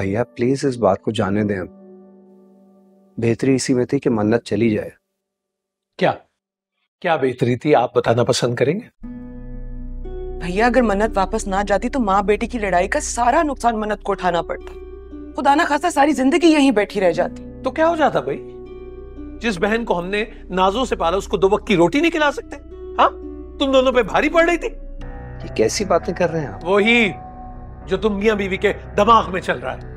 भैया प्लीज इस बात को जाने दें। अब बेहतरी इसी में थी कि मन्नत चली जाए। क्या क्या बेहतरी थी आप बताना पसंद करेंगे? भैया अगर मन्नत वापस ना जाती तो माँ बेटी की लड़ाई का सारा नुकसान मन्नत को उठाना पड़ता, खुदा ना खासा सारी जिंदगी यहीं बैठी रह जाती। तो क्या हो जाता भाई, जिस बहन को हमने नाजों से पाला उसको दो वक्त की रोटी नहीं खिला सकते? हाँ तुम दोनों पे भारी पड़ रही थी। ये कैसी बातें कर रहे हैं आप? वही जो तुम मियां बीवी के दिमाग में चल रहा है।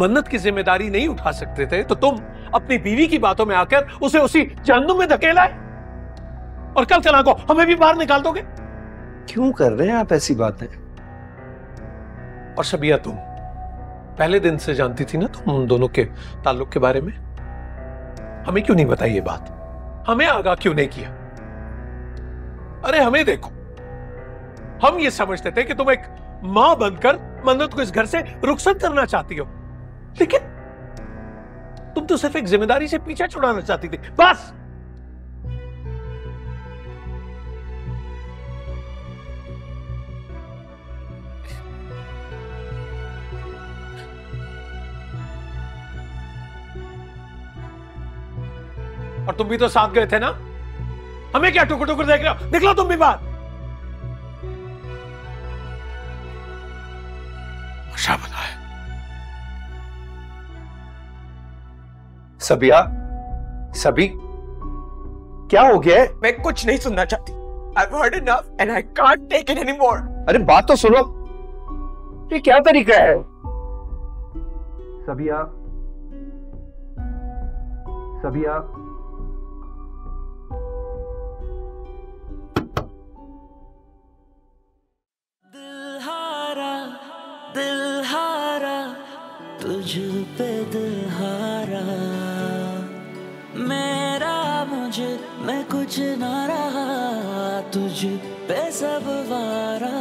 मन्नत की जिम्मेदारी नहीं उठा सकते थे तो तुम अपनी बीवी की बातों में आकर उसे उसी जहन्नुम में धकेला है, और कल कला को हमें भी बाहर निकाल दोगे। क्यों कर रहे हैं आप ऐसी बातें? और शबिया तुम पहले दिन से जानती थी ना तुम दोनों के ताल्लुक के बारे में, हमें क्यों नहीं बताई ये बात? हमें आगाह क्यों नहीं किया? अरे हमें देखो, हम ये समझते थे कि तुम एक मां बनकर मन्नत को इस घर से रुखसत करना चाहती हो, लेकिन तुम तो सिर्फ एक जिम्मेदारी से पीछा छुड़ाना चाहती थी बस। और तुम भी तो साथ गए थे ना, हमें क्या टुकड़ टुकड़ देख रहे हो? निकलो तुम भी बाहर। सबिया, सभी क्या हो गया है? मैं कुछ नहीं सुनना चाहती। I've heard enough and I can't take it anymore. अरे बात तो सुनो, ये क्या तरीका है? सबिया, सबिया, दिल हारा तुझ पे दिल हारा मेरा, मुझे मैं कुछ ना रहा तुझ पे सब वारा।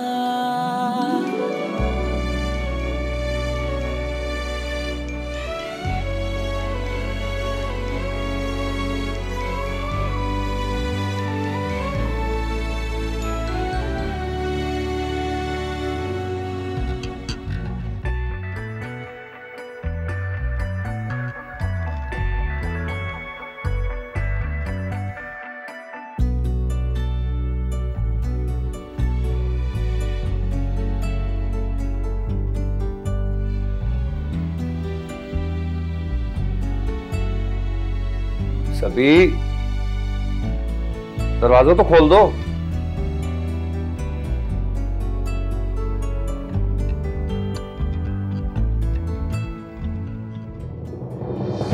दरवाजा तो खोल दो।